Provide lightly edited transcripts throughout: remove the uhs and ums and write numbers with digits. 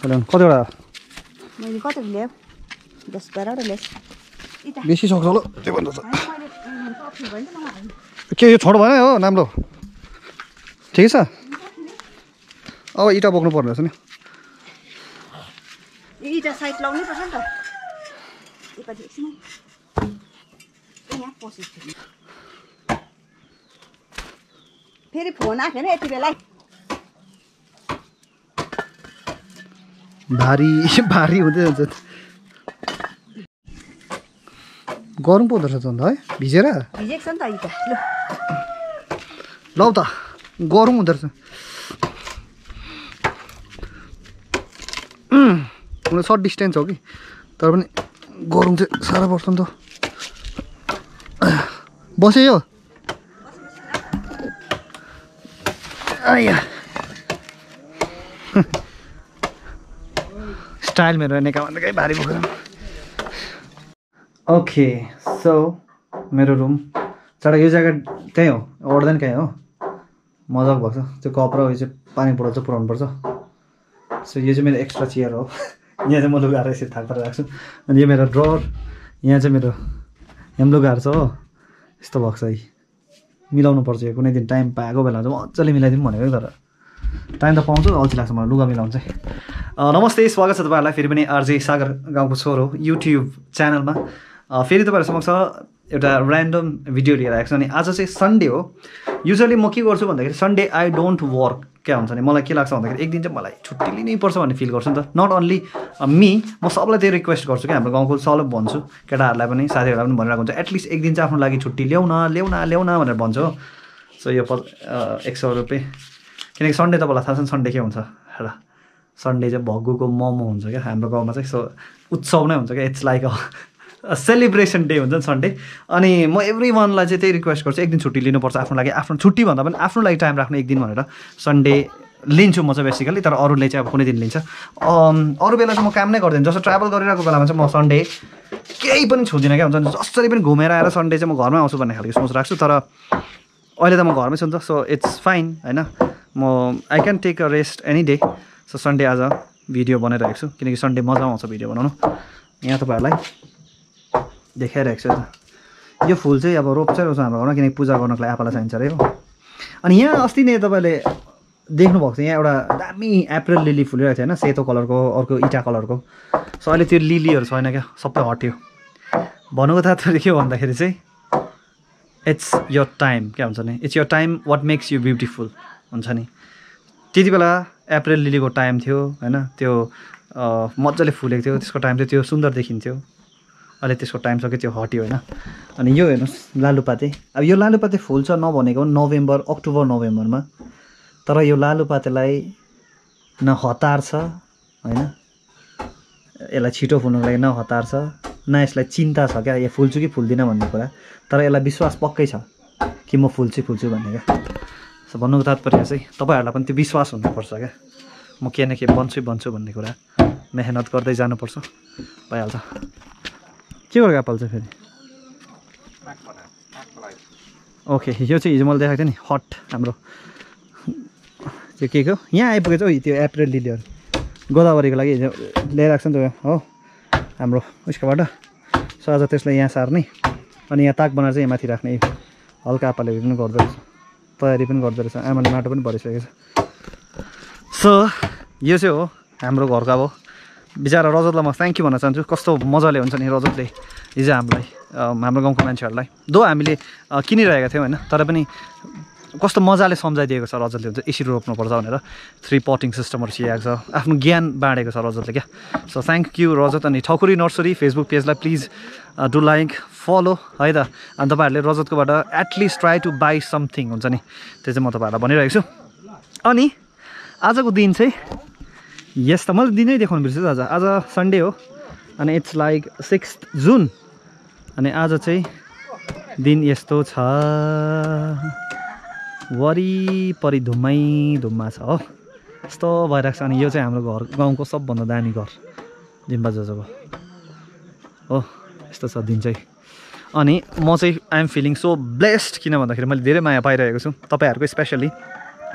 চলুন কতটা মানে কত দিলে 10 12টা লেস এটা বেশি শক্ত হলো তে বন্ধ के यो छोड भने हो नामलो ठीक छ अब इटा बोक्नु पर्ने छ नि इटा साइड लाउनै पर्छ नि त इपछि एकछिन यहाँ पोसी फेरि फोन आके नि यति बेला भारी भारी हुँदै जान्छ गरम पर्दछ त है भिजेर भिजेको छ नि त इटा ल लाउ त गरम हुँदै रहेछ उनी सर्ट डिस्टेन्स हो कि तर पनि गरम चाहिँ साह्रो पर्छ नि त बस्यो यो आया स्टाइल मेरो नेका भन्दै भारी बोकेर ओके सो मेरो रुम चढा यो जग्गा त्यही हो ओर्दैन कहीं हो मजाक भएको छ त्यो कपडा हो यो पानी पुराउँछ पुराउनु पर्छ सो यो चाहिँ मेरो एक्स्ट्रा चेयर हो यहाँ चाहिँ म लुगाएर यसरी थाक पारेर राख्छु अनि यो मेरो ड्रर यहाँ चाहिँ मेरो हेम लुगाहरू छ हो यस्तो भएको छ है मिलाउनु पर्छ यो कुनै दिन टाइम पाएको बेला चाहिँ मजाले मिलाइदिउँ भनेको तर टाइम त पाउँछ अल्छी लाग्छ मलाई लुगा मिलाउनु चाहिँ नमस्ते स्वागत छ तपाईहरुलाई फेरि पनि आरजे सागर गाउँको छोरो युट्युब च्यानलमा फेरि तपाईहरु समक्ष एउटा र्यान्डम भिडियो लिएर आएको छु अनि आज चाहिँ सन्डे हो युजुअली म के गर्छु भन्दाखेरि सन्डे आई डोन्ट वर्क के हुन्छ नि मलाई के लाग्छ भन्दाखेरि एक दिन चाहिँ मलाई छुट्टी लिनै पर्छ भन्ने फिल गर्छु नि त नट ओन्ली मी म सबैलाई त्यो रिक्वेस्ट गर्छु कि हाम्रो गाउँको सबैलाई भन्छु केटाहरुलाई पनि साथीहरुलाई पनि भनिरहेको हुन्छ एटलिस्ट एक दिन चाहिँ आफ्नो लागि छुट्टी ल्याउन ल्याउन ल्याउन भनेर भन्छ हो सो यो 100 रुपैयाँ किनकि सन्डे तपाईँलाई थाहा छ नि सन्डे के हुन्छ ल सन्डे चाहिँ भग्गुको मोमो हुन्छ क्या हाम्रो गाउँमा चाहिँ सो उत्सव नै हुन्छ क्या it's like a celebration day हुन्छ नि सन्डे अनि म एभ्री वानलाई चाहिँ त्यही रिक्वेस्ट गर्छु एक दिन छुट्टी लिनुपर्छ आफ्नो लागि आफ्नो छुट्टी भन्दा पनि आफ्नो लागि टाइम राख्नु एक दिन भनेर सन्डे लिन्छु म चाहिँ बेसिकली तर अरूले चाहिँ अब कुनै दिन लिन्छ अरू बेला चाहिँ म काम नै गर्दैन जस्तो ट्राभल गरिरहेको बेलामा चाहिँ म सन्डे केही पनि छुदिनँ क्या हुन्छ जसरी पनि घुमेर आएर सन्डे चाहिँ म घरमै आउँछु भन्ने खालको सोच राख्छु तर अहिले त म घरमै छु नि त सो इट्स फाइन होइन म I can take a rest any day so Sunday आज भिडियो बनाइरहेको छु किनकि सन्डे मजा आउँछ भिडियो बनाउनु यहाँ तपाईँहरूलाई देखाइरहेको छु यो फुल चाहिँ अब रोप्छ रोप्छ हाम्रो घरमा किनकि पूजा गर्नको लागि आफूलाई चाहिन्छ अरे हो अनि यहाँ अस्ति नै तपाईँले देख्नुभएको छ यहाँ एउटा दामी एप्रिल लिली फुलिरहेको थियो होइन सेतो कलरको अर्को इँटा कलरको सो अहिले त्यो लिलीहरू छैन क्या सबै हट्यो भन्नुको तात्पर्य के हो भन्दाखेरि चाहिँ इट्स योर टाइम क्या हुन्छ नि it's your time what makes you beautiful हुन्छ नि त्यति बेला अप्रिल लिलीको टाइम थियो हैन त्यो मज्जाले फुलेको थियो त्यसको टाइम थियो त्यो सुन्दर देखिन्थ्यो अहिले त्यसको टाइम सके त्यो हट्यो हैन अनि यो हेर्नुस् लालुपाते अब यो लालुपाते फुल्छ नभनेको नोभेम्बर अक्टोबर नोभेम्बरमा तर यो लालुपातेलाई न हतार छ हैन यसलाई छिटो फुल्नको लागि न हतार छ न यसलाई चिन्ता छ क्या यो फुल्छु कि फुल्दिन भन्ने कुरा तर यसलाई विश्वास पक्कै छ कि म फुल्छु भन्ने क्या सो भन्नुको तात्पर्य चाहिँ तपाईहरुलाई पनि त्यो विश्वास हुनुपर्छ क्या म के न के बन्छु भन्ने कुरा मेहनत गर्दै जानुपर्छ भइहाल्छ के गर्छ पाल्छ फेरि ओके यो चाहिँ हिजो मैले देखाएको थिएँ नि हट हाम्रो त्यो के को यहाँ आइपुगेछ हो त्यो एप्रिल लिलीहरू गोदावरीको लागि हिजो ल्याइरहेको छ नि त हो हाम्रो उसकोबाट सो आज त्यसलाई यहाँ सार्ने अनि यहाँ ताक बनाएर चाहिँ यहाँ माथि राख्ने हल्का पाले पनि गर्दो रहेछ तयारी पनि गर्दोरहेछ आमाले माटो पनि भरिसकेको छ सो यो चाहिँ हो हाम्रो घरको अब बिचरा रजतलाई म थ्याङ्क यू भन्न चाहन्छु कस्तो मजाले हुन्छ नि रजतले हिजो हामीलाई हाम्रो गाउँको मान्छेहरूलाई दो हामीले किनिरहेका थियौँ होइन तर पनि कस्तो मजाले सम्झाइदिएको छ रजतले हुन्छ यसरी रोप्नुपर्छ भनेर 3 पटिङ सिस्टमहरू सिकाएको छ आफ्नो ज्ञान बाँडेको छ रजतले क्या सो थ्याङ्क यू रजत अनि ठकुरी नर्सरी फेसबुक पेजलाई प्लिज डु लाइक फलो है त अनि तपाईँहरूले रजतकोबाट at least try to buy something हुन्छ नि त्यो चाहिँ म तपाईँहरूलाई भनिरहेको छु अनि आजको दिन चाहिँ यस त मैले दिनै देखाउनु बिर्सेँ आज आज सन्डे हो अनि इट्स लाइक 6 जुन अनि आज चाहिँ दिन यस्तो छ वरिपरि धुम्मै धुम्मा छ हो यस्तो भइरहेको छ अनि यो चाहिँ हाम्रो घर गाउँको सबभन्दा दामी घर जिम्बा जोजोको हो यस्तो छ दिन चाहिँ अनि म चाहिँ आइएम फिलिङ सो ब्लेस्ड किन भन्दाखेरि मैले धेरै माया पाइरहेको छु तपाईँहरूको स्पेसली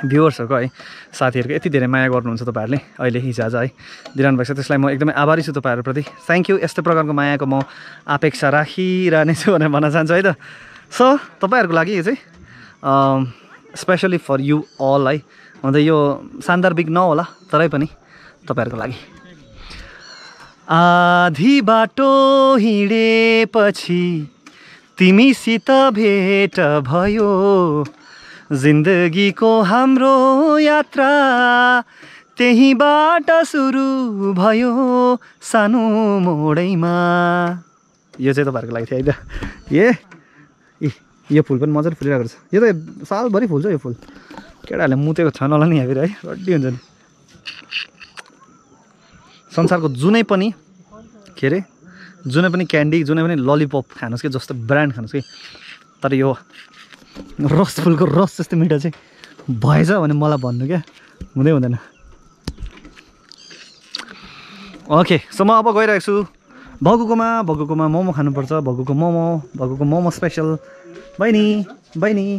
भ्युअर्सहरुको है साथीहरुको यति धेरै माया गर्नुहुन्छ तपाईहरुले अहिले हिजोआज है दिइरहनु भएको छ त्यसलाई म एकदमै आभारी छु तपाईहरुप्रति थ्यांक यू यस्तो प्रकारको मायाको म अपेक्षा राखिरहने छु भनेर भन्न चाहन्छु है त सो तपाईहरुको लागि यो चाहिँ स्पेशली फर यु ऑल है भन्दा यो सान्दर्भिक नहोला तरै पनि तपाईहरुको लागि आधी बाटो हिडेपछि तिमीसित भेट भयो जिन्दगीको हाम्रो यात्रा त्यहीबाट सुरु भयो सानो मोडैमा यो चाहिँ तपाईहरुको लागि थियो है त यो फूल पनि मजाले फुलिरहेको छ यो त सालभरि फुल्छ यो फूल केटाहरुले मुतेको छन् होला नि यहाँ फेरि है रड्डी हुन्छ नि संसारको जुनै पनि के रे जुनै पनि क्यान्डी जुनै पनि ललिपप खानुस् के जस्तो ब्रान्ड खानुस् के तर यो रस फुलको रस जस्तो मिठो चाहिँ भएछ भने मलाई भन्नु क्या हुँदै हुँदैन ओके सो म अब गइरहेको छु भग्गुकोमा मोमो खानुपर्छ भग्गुको मोमो स्पेसल बहिनी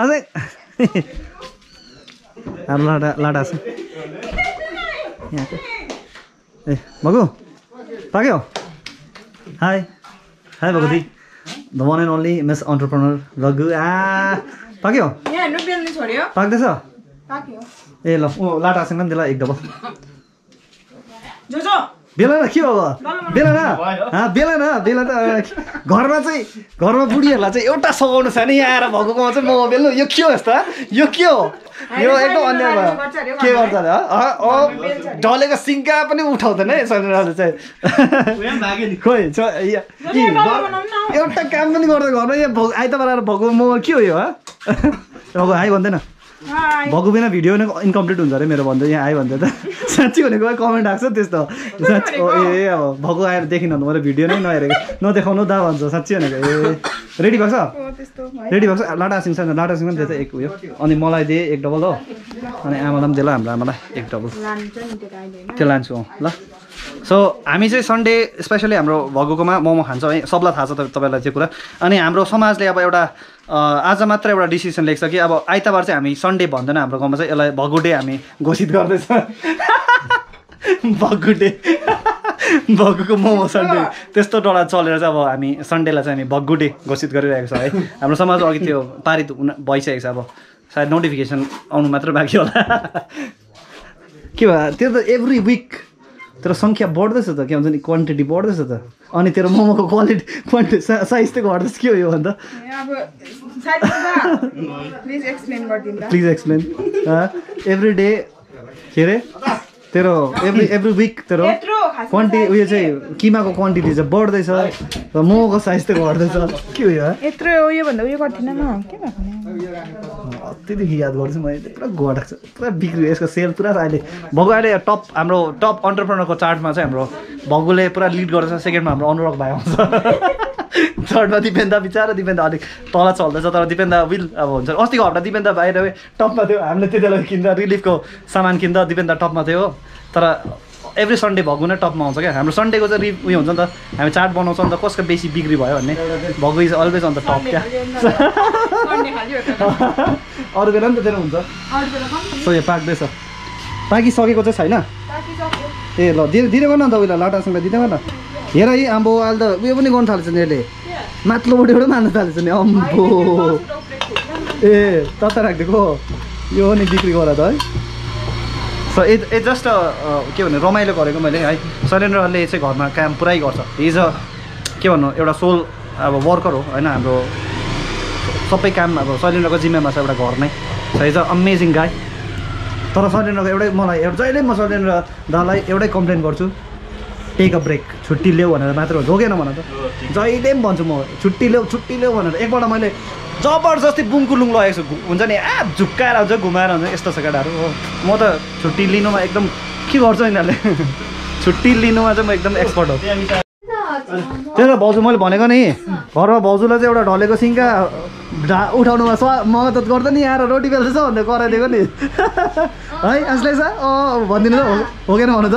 अझै लाडा छ ए भग्गु पाक्यो हाय भग्गु दी The one and only Miss Entrepreneur Bhaggu. Pakyo? Yeah, no bill ni chhodyo. Pakdecha? Pakyo. Eh lo, lata sanga dela ek double. Jojo. Bela ke ho? Bela na. Ha, bela ta ghar ma budhiharula chai euta sagaunu cha ni yaara bhaggu ko ma chai mo belu yo ke ho yasta? Yo ke ho? यो एकदम अन्याय भयो के गर्छ अरे a डलेको सिंका पनि उठाउँदैन है सन्राज चाहिँ उयो मागे नि खोइ एउटा काम पनि गर्दै घरमा यहाँ आइतबार आएर भग्गु म के हो यो ह भग्गु आइ भन्दैन भग्गु बिना भिडियो नै इन्कम्प्लिट हुन्छ अरे मेरो भन्दै यहाँ आइ भन्दै त साच्चै भनेको कमेन्ट आक्छ त्यस्तो साच्चै ए अब भग्गु आएर देखिन न मेरो भिडियो नै नहेरेको नदेखाउनु दा भन्छ साच्चै भनेको ए रेडी भएको छ रेडी भएको छ लाटा सिंह पनि दिएछ एक उयो अनि मलाई दिए एक डबल हो अनि आमालाई पनि दिएला हाम्रो आमालाई एक डबल त्यो लान्छु ल सो हामी चाहिँ सन्डे स्पेसली हाम्रो भग्गुकोमा मोमो खान्छौँ है सबलाई थाहा छ तपाईलाई त्यो कुरा अनि हाम्रो समाजले अब एउटा आज मात्र एउटा डिसिसन लिएको छ कि अब आइतबार चाहिँ हामी सन्डे भन्दैन हाम्रो गाउँमा चाहिँ यसलाई भग्गु डे हामी घोषित गर्दैछ भग्गु डे भग्गुको मोमो सन्डे त्यस्तो डडा चलेर चाहिँ अब हामी सन्डेलाई चाहिँ हामी भग्गु डे घोषित गरिरहेको छ है हाम्रो समाज अघि त्यो पारित भइसकेको छ अब सायद नोटिफिकेसन आउनु मात्र बाँकी होला के भयो त्यो त एभ्री विक तेरो संख्या बढ्दैछ त के हुन्छ नि क्वान्टिटी बढ्दैछ त अनि तेरो मोमोको क्वालिटी क्वान्टिटी साइज त घट्दैछ के हो यो भन्दा अब size please explain every day के रे तेरो एभ्री विक तेरो क्वान्टिटी उयो चाहिँ किमाको क्वान्टिटी चाहिँ बढ्दैछ र मोमोको साइज त घट्दैछ के हो यो यत्रो उयो भन्दा उयो गर्थिन म के भएको त्यतिदेखि याद गर्छु मैले पुरा घटेको छ पुरा बिक्री यसको सेल पुरा अहिले भग्गु अहिले हाम्रो टप अन्टरप्रेनरको चार्टमा चाहिँ हाम्रो भग्गुले पुरा लिड गर्दैछ सेकेन्डमा हाम्रो अनुराग भाइ आउँछ थर्डमा दिपेन्दा बिचारा दिपेन्दा अलिक तल चल्दैछ तर दिपेन्दा विल अब हुन्छ अस्तिको हप्ता दिपेन्दा बाहिर टपमा थियो हामीले त्यतिबेला किन्दा रिलिफको सामान किन्दा दिपेन्दा टपमा थियो तर एभ्री सन्डे भग्गु नै टपमा आउँछ क्या हाम्रो सन्डेको चाहिँ उयो हुन्छ नि त हामी चार्ट बनाउँछौँ नि त कसको बेसी बिक्री भयो भन्ने Bhaggu is always on the top क्या अरू बेला नि त हुन्छ सो यो पाक्दैछ पाकिसकेको चाहिँ छैन ए ल दिँदै गर्नु नि त उयोलाई लाटासँग दिँदै गर्नु हेर है अम्बो अहिले त उयो पनि गर्नु थालेछ नि यसले माथिल्लोबाट एउटा मार्नु थालेछ नि अम्बो ए तता राखिदिएको यो नि बिक्री गर त है सो ए जस्ट के भन्ने रमाइलो गरेको मैले है शैलेन्द्रले चाहिँ घरमा काम पुरै गर्छ हिज के भन्नु एउटा सोल अब वर्कर हो होइन हाम्रो सबै काम अब शैलेन्द्रको जिम्मेमा छ एउटा घर नै सो इज अ अमेजिङ गाई तर शैलेन्द्रको एउटै मलाई जहिले म शैलेन्द्र दालाई एउटै कम्प्लेन गर्छु टेक अ ब्रेक छुट्टी ल्याऊ भनेर मात्र ढोगेन भन त जहिले पनि भन्छु म छुट्टी ल्याऊ भनेर एकपल्ट मैले जबरजस्ती बुङकुलुङ लगेको छु हुन्छ नि आ झुक्काएर आउँछ घुमाएर हुन्छ यस्तो छ केटाहरू हो म त छुट्टी लिनुमा एकदम के गर्छ यिनीहरूले छुट्टी लिनुमा चाहिँ म एकदम एक्सपर्ट हो त्यही त भाउजू मैले भनेको नि घरमा भाउजूलाई चाहिँ एउटा ढलेको सिङ्का उठाउनुमा मद्दत गर्छ नि आएर रोटी बेल्दैछ भनेर कराइदिएको नि है आजलाई छ भनिदिनु हो कि भन्नु त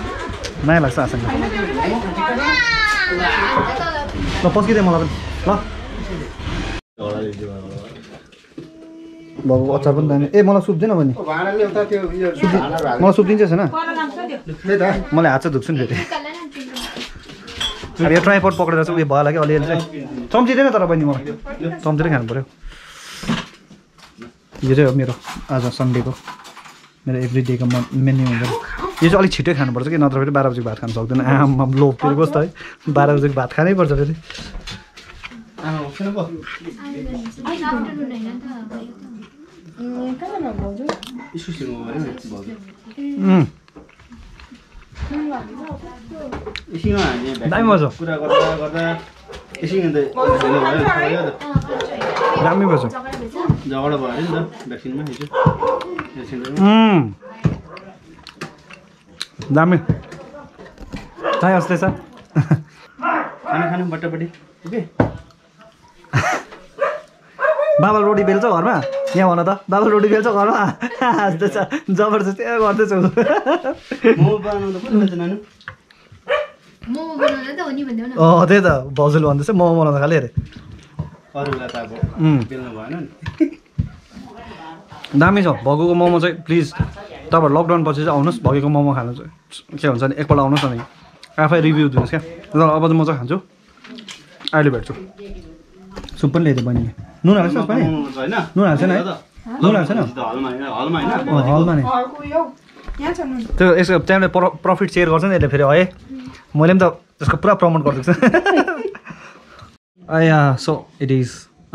माया लाग्छ आसङ ल पस्किदे मलाई ल बाबु अचार पनि दामी ए मलाई सुप दिन भने मलाई सुप दिन्छ हैन मलाई हात चाहिँ दुख्छु नि फेरि यो ट्राइपड पक्रेर चाहिँ उयो भयो लाग्यो अलिअलि चाहिँ चम्ची दिएन तर पनि मलाई चम्चीले खानु पर्यो यो चाहिँ मेरो आज सन्डेको मेरो एभ्री डेको मेन्यू हुन्छ यो चाहिँ अलिक छिटै खानुपर्छ कि नत्र फेरि 12 बजीको भात खान सक्दैन आमा लोभ फेरि कस्तो है 12 बजीको भात खानै पर्छ फेरि दामी भएछ झगडा भयो नि त भ्याक्सिनमा हिजो दामी चाय अस्ते छ खाना खानु बट्टापट्टि ओके बाबल रोटी बेल्छ घरमा यहाँ भन त बाबल रोटी बेल्छ घरमा हाँस्दैछ जबरजस्ती गर्दैछ अँ त्यही त भाउजूले भन्दैछ मोमो बनाउँदा खाले अरे दामी छ भग्गुको मोमो चाहिँ प्लिज तपाईँहरू लकडाउन पछि चाहिँ आउनुहोस् भग्गुको मोमो खानु चाहिँ के हुन्छ नि एकपल्ट आउनुहोस् अनि आफै रिभ्यू दिनुहोस् क्या ल अब म चाहिँ खान्छु अहिले भेट्छु सुप पनि ल्याइदियो बहिनीले नुन हाल्छ पनि नुन हाल्छ नि नुन हाल्छ नि हलमा नि त्यो यसको टाइमले प्रफिट सेयर गर्छ नि यसले फेरि है मैले पनि त यसको पुरा प्रमोट गरिदिएको छु so it is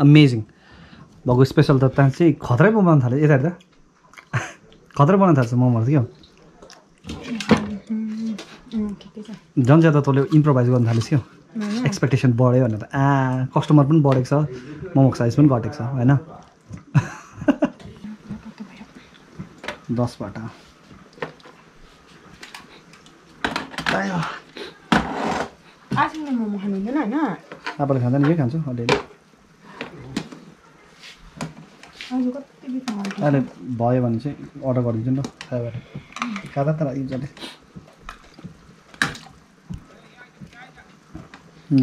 amazing Bhaggu special त त्यहाँ चाहिँ खत्रै बनाउनु थाल्यो यता हेर्दा खत्रै बनाउनु थाल्छ मोमोहरू त क्या झन् ज्यादा तँले इम्प्रोभाइज गर्नु थालेछ क्या एक्सपेक्टेसन बढ्यो भनेर कस्टमर पनि बढेको छ मोमोको साइज पनि घटेको छ होइन 10 वटा मोमो खानु हुँदैन होइन आफूले खाँदैन यही खान्छु अलिअलि अहिले भयो भने चाहिँ अर्डर गरिदिन्छु नि त खाँदा त इज्जतले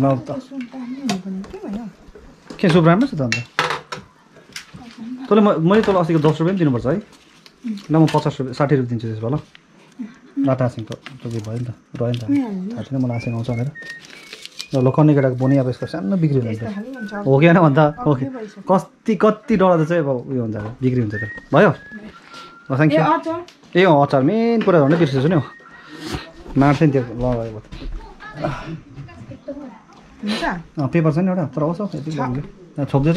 ल त के सुप राम्रो छ त अन्त तँले मैले तँलाई अस्तिको 10 रुपियाँ पनि दिनुपर्छ है ल म 50 रुपियाँ 60 रुपियाँ दिन्छु त्यसो भए ल आसिङ त भयो नि त रह्यो नि त थाहा छैन मलाई आसिङ आउँछ भनेर ल कन्ने केटाको बोनी अब यसको सानो बिक्री हुन्छ हो कि होइन अन्त ओके कति कति डराउँदा चाहिँ अब उयो हुन्छ बिक्री हुन्छ त भयो ए अँ अचार मेन कुरा झन्डै बिर्सेछु नि हौ मार्छ नि त्यो ल भयो पेपर छ नि एउटा तर आउँछ छोप्दै त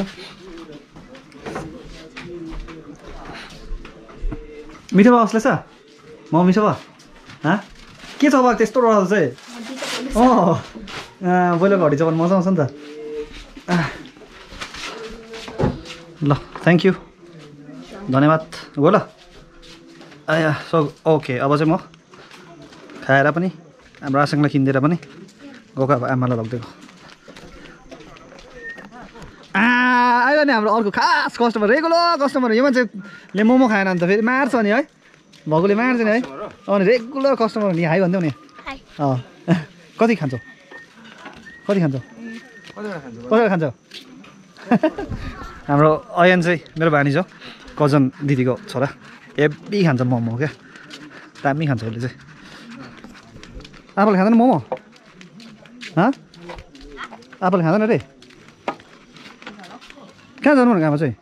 मिठो भयो अस्ले छ म मिठो भयो के छ अब त्यस्तो डराउँछ है अँ बोइलरको हड्डी चपान मजा आउँछ नि त ल थ्याङ्क यू धन्यवाद हो ल आया सो ओके अब चाहिँ म खाएर पनि हाम्रो आसङलाई किनिदिएर पनि गएको अब आमालाई लगिदिएको आयो नि हाम्रो अर्को खास कस्टमर रेगुलर कस्टमर यो मान्छेले मोमो खाएन अन्त फेरि मार्छ नि है भग्गुले मार्छ नि है अनि रेगुलर कस्टमर नि हाई भन्दैौ नि अँ कति खान्छौ कति खान्छौ हाम्रो अयन चाहिँ मेरो भानिज हो कजन दिदीको छोरा हेभी खान्छ मोमो क्या दामी खान्छ उसले चाहिँ आफूले खाँदैन मोमो आफूले खाँदैन अरे कहाँ जानु भनेको आमा चाहिँ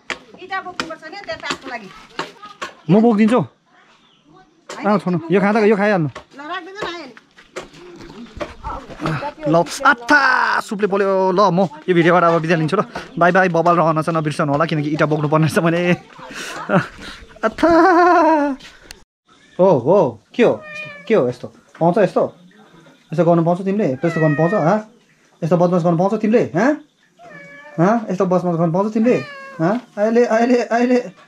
म बोकिदिन्छु आमा छोड्नु यो खाँदा यो खाइहाल्नु ल आत्ता सुपले बोल्यो ल म यो भिडियोबाट अब बिदा लिन्छु ल बाई बाई बबाल रहन चाहिँ नबिर्सनु होला किनकि इँटा बोक्नु पर्ने रहेछ मैले आत्ता हो के हो यस्तो पाउँछ यस्तो यस्तो गर्नु पाउँछ तिमीले त्यस्तो गर्नु पाउँछ यस्तो बदमास गर्नु पाउँछ तिमीले यस्तो बदमास गर्नु पाउँछ तिमीले Huh? Aile, aile, aile.